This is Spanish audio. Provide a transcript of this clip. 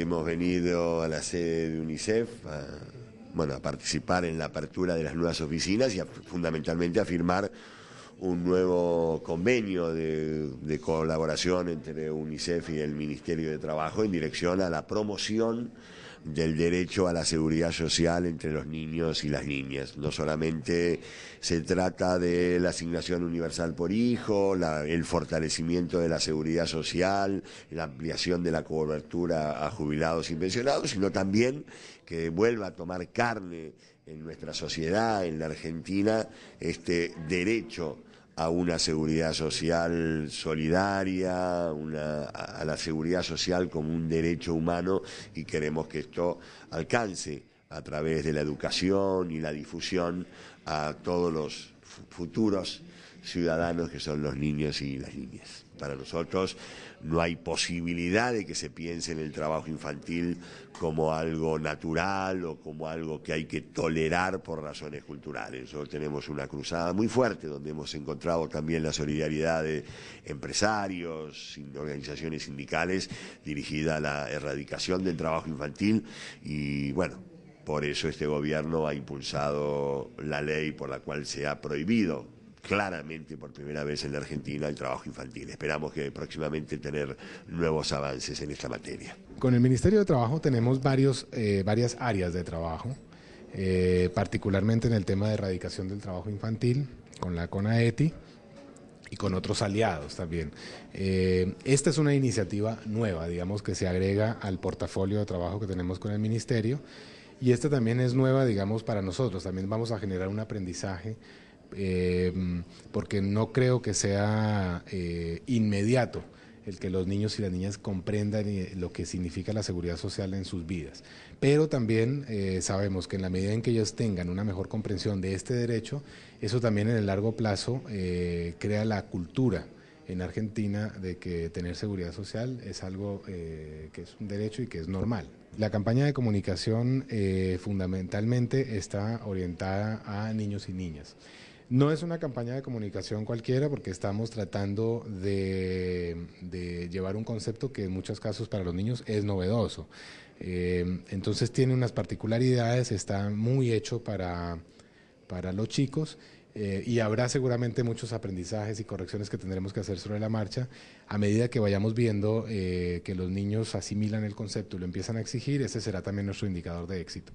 Hemos venido a la sede de UNICEF a participar en la apertura de las nuevas oficinas y fundamentalmente a firmar un nuevo convenio de colaboración entre UNICEF y el Ministerio de Trabajo en dirección a la promoción del derecho a la seguridad social entre los niños y las niñas. No solamente se trata de la asignación universal por hijo, el fortalecimiento de la seguridad social, la ampliación de la cobertura a jubilados y pensionados, sino también que vuelva a tomar carne en nuestra sociedad, en la Argentina, este derecho a una seguridad social solidaria, a la seguridad social como un derecho humano, y queremos que esto alcance a través de la educación y la difusión a todos los futuros ciudadanos que son los niños y las niñas. Para nosotros no hay posibilidad de que se piense en el trabajo infantil como algo natural o como algo que hay que tolerar por razones culturales. Nosotros tenemos una cruzada muy fuerte donde hemos encontrado también la solidaridad de empresarios, organizaciones sindicales dirigida a la erradicación del trabajo infantil y por eso este gobierno ha impulsado la ley por la cual se ha prohibido claramente por primera vez en la Argentina el trabajo infantil. Esperamos que próximamente tener nuevos avances en esta materia. Con el Ministerio de Trabajo tenemos varias áreas de trabajo, particularmente en el tema de erradicación del trabajo infantil, con la CONAETI y con otros aliados también. Esta es una iniciativa nueva, digamos, que se agrega al portafolio de trabajo que tenemos con el Ministerio, y esta también es nueva, digamos, para nosotros. También vamos a generar un aprendizaje porque no creo que sea inmediato el que los niños y las niñas comprendan lo que significa la seguridad social en sus vidas. Pero también sabemos que en la medida en que ellos tengan una mejor comprensión de este derecho, eso también en el largo plazo crea la cultura en Argentina de que tener seguridad social es algo que es un derecho y que es normal. La campaña de comunicación fundamentalmente está orientada a niños y niñas. No es una campaña de comunicación cualquiera porque estamos tratando de llevar un concepto que en muchos casos para los niños es novedoso. Entonces tiene unas particularidades, está muy hecho para los chicos. Y habrá seguramente muchos aprendizajes y correcciones que tendremos que hacer sobre la marcha a medida que vayamos viendo que los niños asimilan el concepto y lo empiezan a exigir. Ese será también nuestro indicador de éxito.